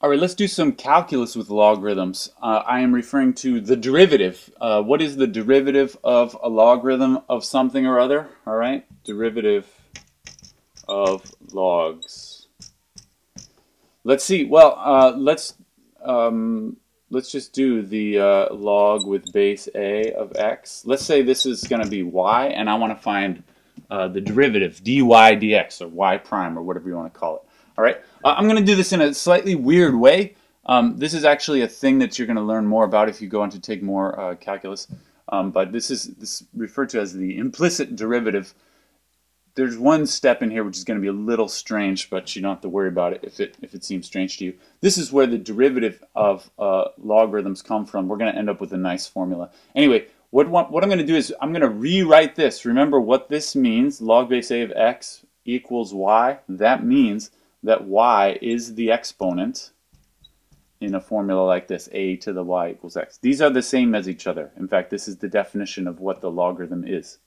All right, let's do some calculus with logarithms. I am referring to the derivative. What is the derivative of a logarithm of something or other? All right, derivative of logs. Let's see. Well, let's just do the log with base a of x. Let's say this is going to be y, and I want to find the derivative, dy dx, or y prime, or whatever you want to call it. All right, I'm going to do this in a slightly weird way. This is actually a thing that you're going to learn more about if you go on to take more calculus. But this is referred to as the implicit derivative. There's one step in here which is going to be a little strange, but you don't have to worry about it if it seems strange to you. This is where the derivative of logarithms come from. We're going to end up with a nice formula. Anyway, what I'm going to do is I'm going to rewrite this. Remember what this means: log base a of x equals y. That means that y is the exponent in a formula like this, a to the y equals x. These are the same as each other. In fact, this is the definition of what the logarithm is.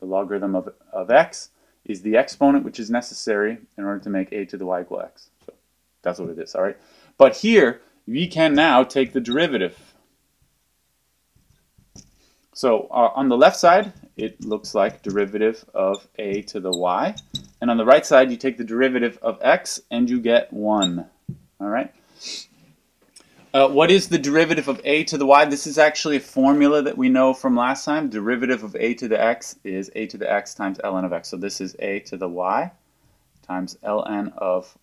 The logarithm of x is the exponent which is necessary in order to make a to the y equal x. So that's what it is, all right? But here, we can now take the derivative. So on the left side, it looks like derivative of a to the y. And on the right side, you take the derivative of x, and you get 1. All right? What is the derivative of a to the y? This is actually a formula that we know from last time. Derivative of a to the x is a to the x times ln of x. So this is a to the y times ln of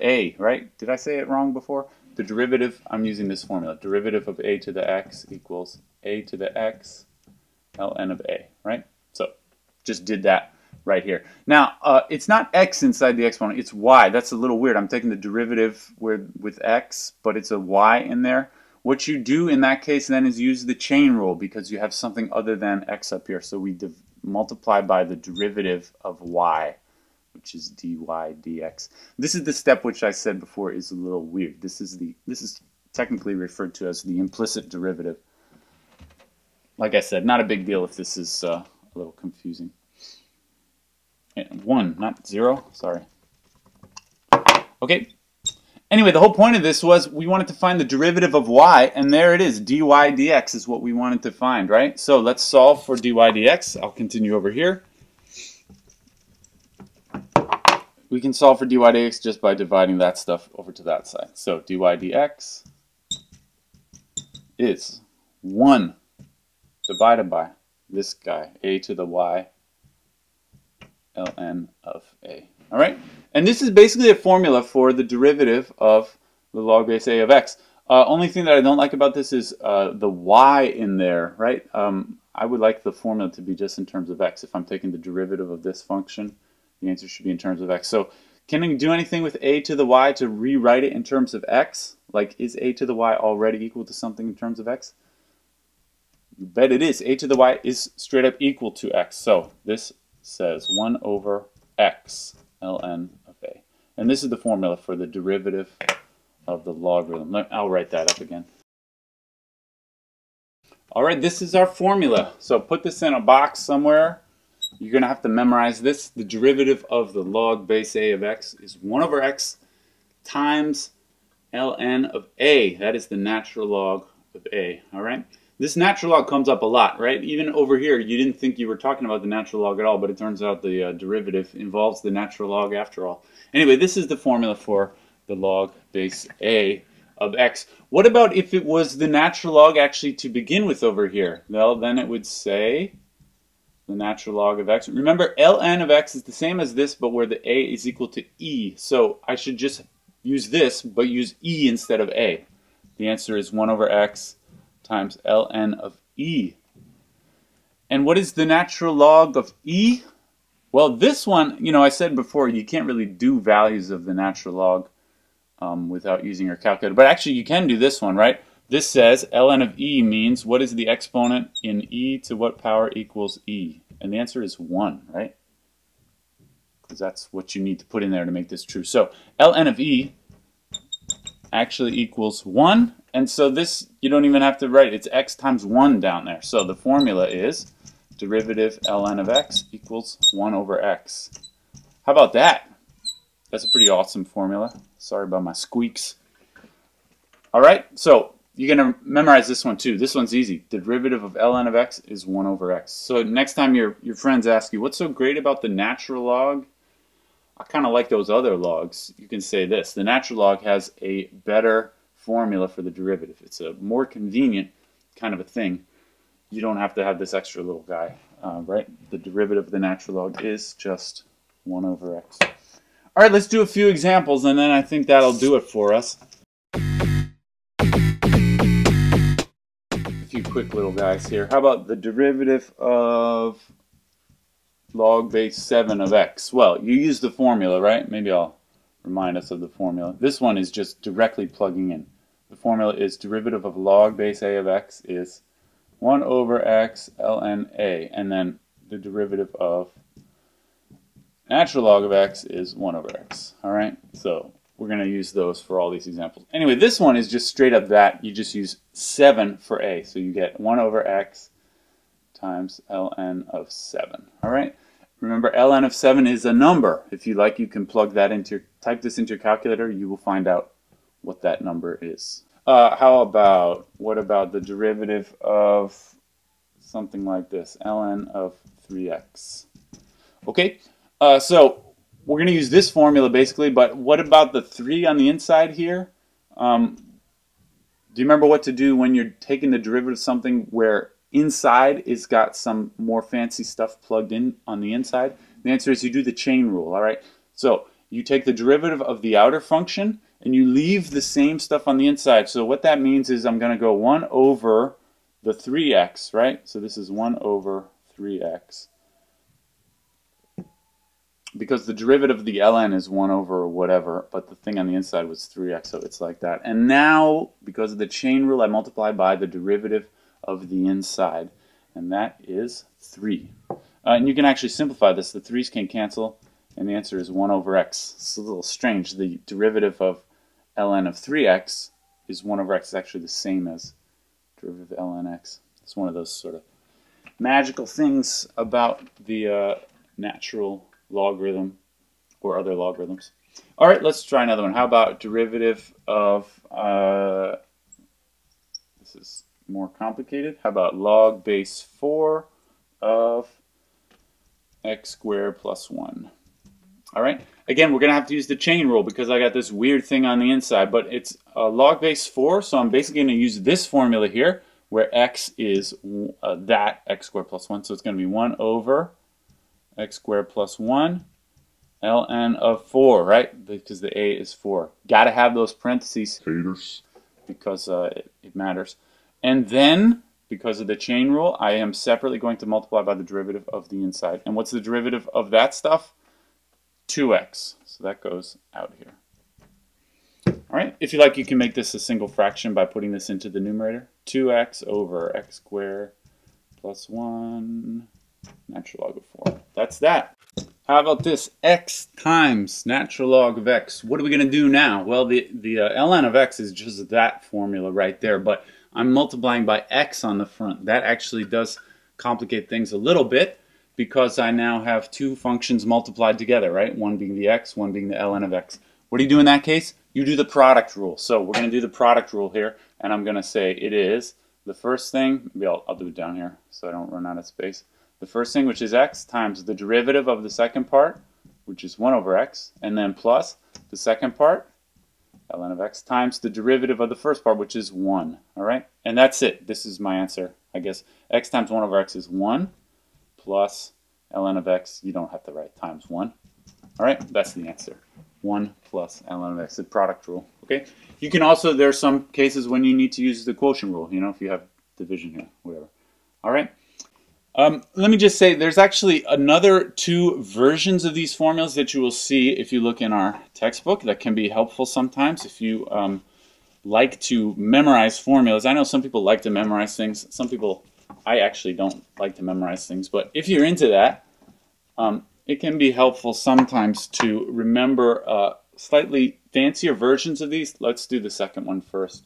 a, right? Did I say it wrong before? The derivative, I'm using this formula. Derivative of a to the x equals a to the x ln of a, right? So just did that right here. Now, it's not x inside the exponent, it's y. That's a little weird. I'm taking the derivative with x, but it's a y in there. What you do in that case then is use the chain rule, because you have something other than x up here. So we multiply by the derivative of y, which is dy dx. This is the step which I said before is a little weird. This is technically referred to as the implicit derivative. Like I said, not a big deal if this is a little confusing. And 1, not 0, sorry. Okay, anyway, the whole point of this was we wanted to find the derivative of y, and there it is, dy dx is what we wanted to find, right? So let's solve for dy dx. I'll continue over here. We can solve for dy dx just by dividing that stuff over to that side. So dy dx is 1 divided by this guy, a to the y ln of a. All right, and this is basically a formula for the derivative of the log base a of x. Only thing that I don't like about this is the y in there, right? I would like the formula to be just in terms of x. If I'm taking the derivative of this function, the answer should be in terms of x. So can I do anything with a to the y to rewrite it in terms of x? Like, is a to the y already equal to something in terms of x? You bet it is. A to the y is straight up equal to x. So this says 1 over x ln of a. And this is the formula for the derivative of the logarithm. I'll write that up again. All right, this is our formula. So put this in a box somewhere. You're going to have to memorize this. The derivative of the log base a of x is 1 over x times ln of a. That is the natural log of a. All right? This natural log comes up a lot, right? Even over here, you didn't think you were talking about the natural log at all, but it turns out the derivative involves the natural log after all. Anyway, this is the formula for the log base a of x. What about if it was the natural log actually to begin with over here? Well, then it would say the natural log of x. Remember, ln of x is the same as this, but where the a is equal to e. So I should just use this, but use e instead of a. The answer is 1 over x times ln of e. And what is the natural log of e? Well, this one, you know, I said before, you can't really do values of the natural log without using your calculator. But actually, you can do this one, right? This says ln of e means what is the exponent in e to what power equals e? And the answer is 1, right? Because that's what you need to put in there to make this true. So ln of e actually equals 1. And so this, you don't even have to write. It's x times 1 down there. So the formula is derivative ln of x equals 1 over x. How about that? That's a pretty awesome formula. Sorry about my squeaks. All right, so you're going to memorize this one too. This one's easy. The derivative of ln of x is 1 over x. So next time your friends ask you, what's so great about the natural log? I kind of like those other logs. You can say this. The natural log has a better formula for the derivative. It's a more convenient kind of a thing. You don't have to have this extra little guy, right? The derivative of the natural log is just 1 over x. All right, let's do a few examples, and then I think that'll do it for us. A few quick little guys here. How about the derivative of log base 7 of x? Well, you use the formula, right? Maybe I'll remind us of the formula. This one is just directly plugging in. The formula is derivative of log base a of x is 1 over x ln a, and then the derivative of natural log of x is 1 over x. All right, so we're going to use those for all these examples. Anyway, this one is just straight up that. You just use 7 for a, so you get 1 over x times ln of 7. All right, remember ln of 7 is a number. If you like, you can plug that into your, type this into your calculator. You will find out what that number is. What about the derivative of something like this, ln of 3x? Okay, so we're going to use this formula basically, but what about the 3 on the inside here? Do you remember what to do when you're taking the derivative of something where inside it's got some more fancy stuff plugged in on the inside? The answer is you do the chain rule, all right? So you take the derivative of the outer function, and you leave the same stuff on the inside. So what that means is I'm going to go 1 over the 3x, right? So this is 1 over 3x. Because the derivative of the ln is 1 over whatever, but the thing on the inside was 3x, so it's like that. And now, because of the chain rule, I multiply by the derivative of the inside, and that is 3. And you can actually simplify this. The 3's can cancel, and the answer is 1 over x. It's a little strange. The derivative of ln of 3x is 1 over x. It's actually the same as derivative of ln x. It's one of those sort of magical things about the natural logarithm or other logarithms. All right, let's try another one. How about derivative of, this is more complicated. How about log base 4 of x squared plus 1? All right, again, we're going to have to use the chain rule because I got this weird thing on the inside, but it's a log base 4, so I'm basically going to use this formula here where x is that x squared plus 1, so it's going to be 1 over x squared plus 1 ln of 4, right, because the a is 4. Got to have those parentheses because it matters. And then, because of the chain rule, I am separately going to multiply by the derivative of the inside. And what's the derivative of that stuff? 2x, so that goes out here. All right, if you like, you can make this a single fraction by putting this into the numerator. 2x over x squared plus 1 natural log of 4. That's that. How about this? X times natural log of x. What are we going to do now? Well, the ln of x is just that formula right there, but I'm multiplying by x on the front. That actually does complicate things a little bit, because I now have two functions multiplied together, right? One being the x, one being the ln of x. What do you do in that case? You do the product rule. So we're going to do the product rule here, and I'm going to say it is the first thing, maybe I'll do it down here so I don't run out of space. The first thing, which is x, times the derivative of the second part, which is 1 over x, and then plus the second part, ln of x, times the derivative of the first part, which is 1, all right? And that's it. This is my answer, I guess. X times 1 over x is 1. Plus ln of x, you don't have to write times 1. All right, that's the answer. 1 plus ln of x, the product rule, okay? You can also, there are some cases when you need to use the quotient rule, you know, if you have division here, whatever. All right, let me just say there's actually another two versions of these formulas that you will see if you look in our textbook that can be helpful sometimes if you like to memorize formulas. I know some people like to memorize things, some people, I actually don't like to memorize things, but if you're into that, it can be helpful sometimes to remember slightly fancier versions of these. Let's do the second one first.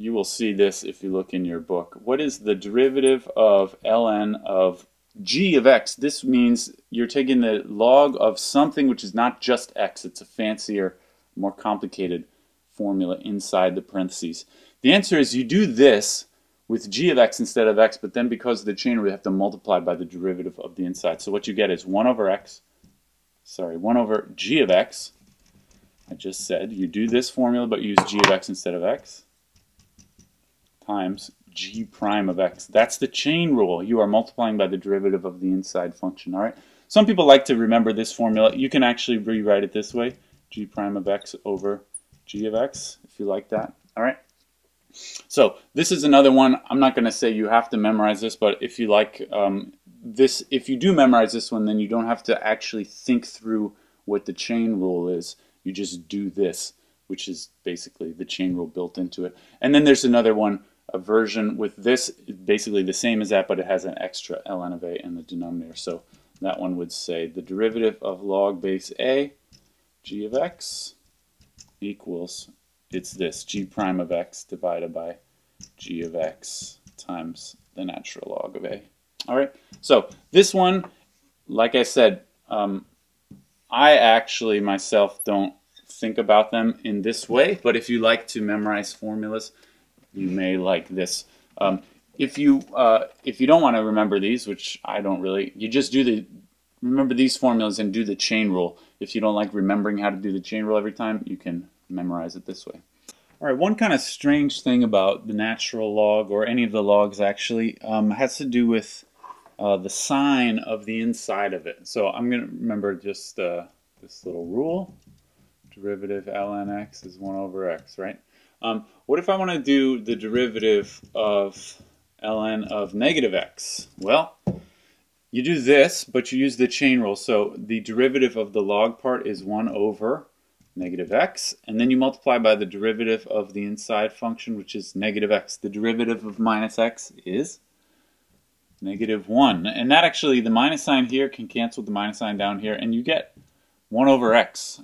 You will see this if you look in your book. What is the derivative of ln of g of x, this means you're taking the log of something which is not just x. It's a fancier, more complicated formula inside the parentheses. The answer is you do this with g of x instead of x, but then because of the chain, we have to multiply by the derivative of the inside. So what you get is 1 over g of x. I just said you do this formula, but use g of x instead of x, times g prime of x. That's the chain rule. You are multiplying by the derivative of the inside function. All right. Some people like to remember this formula. You can actually rewrite it this way, g prime of x over g of x, if you like that. All right. So this is another one. I'm not going to say you have to memorize this, but if you like this, if you do memorize this one, then you don't have to actually think through what the chain rule is. You just do this, which is basically the chain rule built into it. And then there's another one, a version with this, basically the same as that, but it has an extra ln of a in the denominator. So that one would say the derivative of log base a g of x equals, it's this, g prime of x divided by g of x times the natural log of a. All right, so this one, like I said, I actually myself don't think about them in this way, but if you like to memorize formulas, you may like this. If you don't want to remember these, which I don't really, you just do the, remember these formulas and do the chain rule. If you don't like remembering how to do the chain rule every time, you can memorize it this way. All right, one kind of strange thing about the natural log, or any of the logs actually, has to do with the sign of the inside of it. So I'm going to remember just this little rule. Derivative ln x is 1 over x, right? What if I want to do the derivative of ln of negative x? Well, you do this, but you use the chain rule. So the derivative of the log part is 1 over negative x, and then you multiply by the derivative of the inside function, which is negative x. The derivative of minus x is negative 1. And that actually, the minus sign here can cancel the minus sign down here, and you get 1 over x.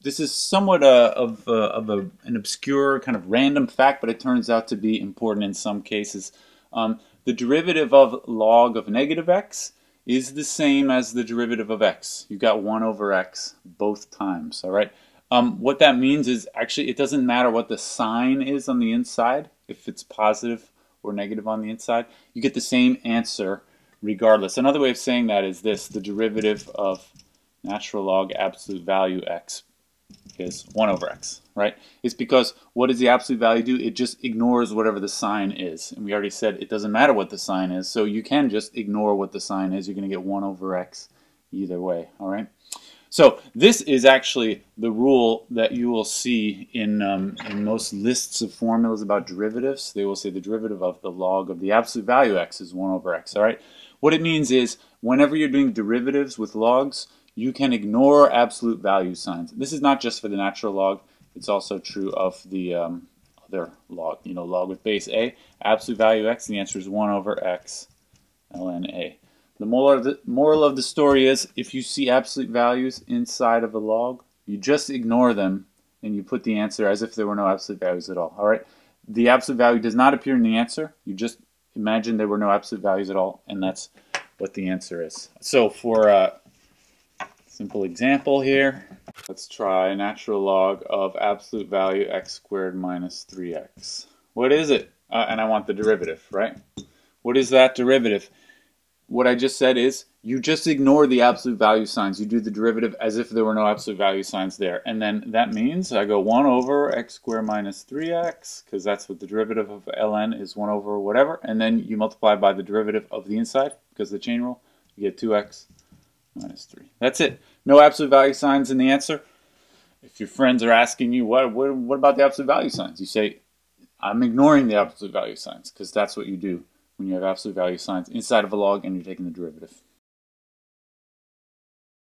This is somewhat of an obscure kind of random fact, but it turns out to be important in some cases. The derivative of log of negative x is the same as the derivative of x. You got 1 over x both times, all right? What that means is actually it doesn't matter what the sign is on the inside, if it's positive or negative on the inside. You get the same answer regardless. Another way of saying that is this, the derivative of natural log absolute value x is 1 over x, right? It's because what does the absolute value do? It just ignores whatever the sign is. And we already said it doesn't matter what the sign is, so you can just ignore what the sign is. You're going to get 1 over x either way, all right? So this is actually the rule that you will see in most lists of formulas about derivatives. They will say the derivative of the log of the absolute value x is 1 over x, all right? What it means is whenever you're doing derivatives with logs, you can ignore absolute value signs. This is not just for the natural log. It's also true of the other log, you know, log with base a. Absolute value x, and the answer is 1 over x ln a. The moral of the story is if you see absolute values inside of a log, you just ignore them and you put the answer as if there were no absolute values at all. All right? The absolute value does not appear in the answer. You just imagine there were no absolute values at all, and that's what the answer is. So for simple example here. Let's try natural log of absolute value x squared minus 3x. What is it? And I want the derivative, right? What is that derivative? What I just said is you just ignore the absolute value signs. You do the derivative as if there were no absolute value signs there. And then that means I go 1 over x squared minus 3x, because that's what the derivative of ln is, 1 over whatever. And then you multiply by the derivative of the inside, because of the chain rule, you get 2x. Minus 3. That's it. No absolute value signs in the answer. If your friends are asking you, what about the absolute value signs? You say, I'm ignoring the absolute value signs, because that's what you do when you have absolute value signs inside of a log and you're taking the derivative.